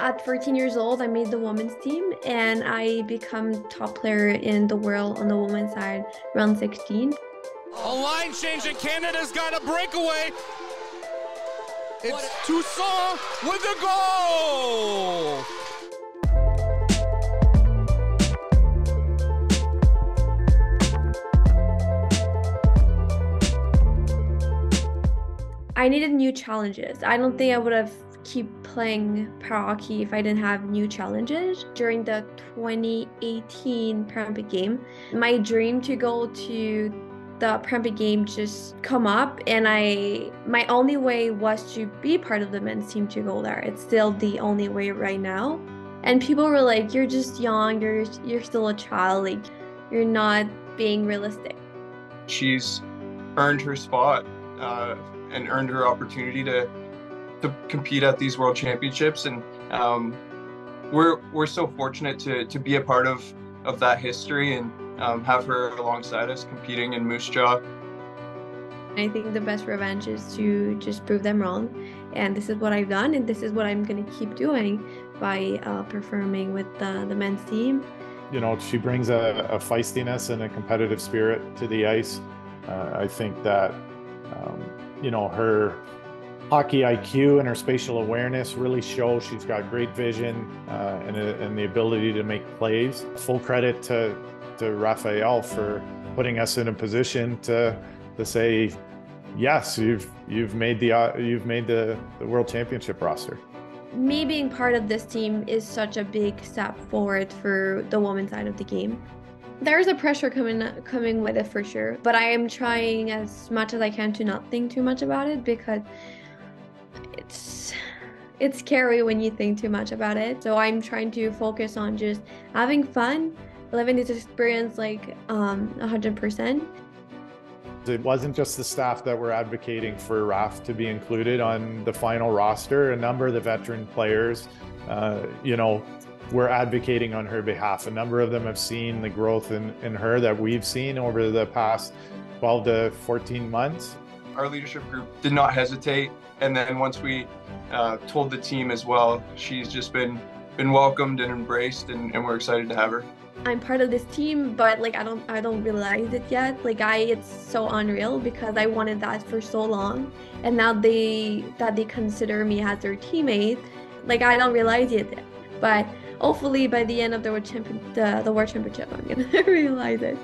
At 14 years old, I made the women's team and I became top player in the world on the women's side, round 16. A line change and Canada's got a breakaway. It's Toussaint with a goal! I needed new challenges. I don't think I would have kept playing para hockey if I didn't have new challenges. During the 2018 Paralympic Game, my dream to go to the Paralympic Game just come up, and my only way was to be part of the men's team to go there. It's still the only way right now. And people were like, "You're just young. You're still a child. Like, you're not being realistic." She's earned her spot. And earned her opportunity to compete at these World Championships, and we're so fortunate to be a part of that history and have her alongside us competing in Moose Jaw. I think the best revenge is to just prove them wrong, and this is what I've done, and this is what I'm going to keep doing by performing with the men's team. You know, she brings a feistiness and a competitive spirit to the ice. I think that. You know, her hockey IQ and her spatial awareness really show she's got great vision and the ability to make plays. Full credit to Raphaëlle for putting us in a position to say, yes, you've made the World Championship roster. Me being part of this team is such a big step forward for the women's side of the game. There's a pressure coming with it for sure, but I am trying as much as I can to not think too much about it, because it's scary when you think too much about it. So I'm trying to focus on just having fun, living this experience like 100%. It wasn't just the staff that were advocating for Raph to be included on the final roster. A number of the veteran players, you know, we're advocating on her behalf. A number of them have seen the growth in her that we've seen over the past 12 to 14 months. Our leadership group did not hesitate. And then once we told the team as well, she's just been welcomed and embraced, and we're excited to have her. I'm part of this team, but like I don't realize it yet. Like it's so unreal, because I wanted that for so long. And now they consider me as their teammate, like I don't realize it yet. But hopefully by the end of the World Championship, I'm gonna realize it.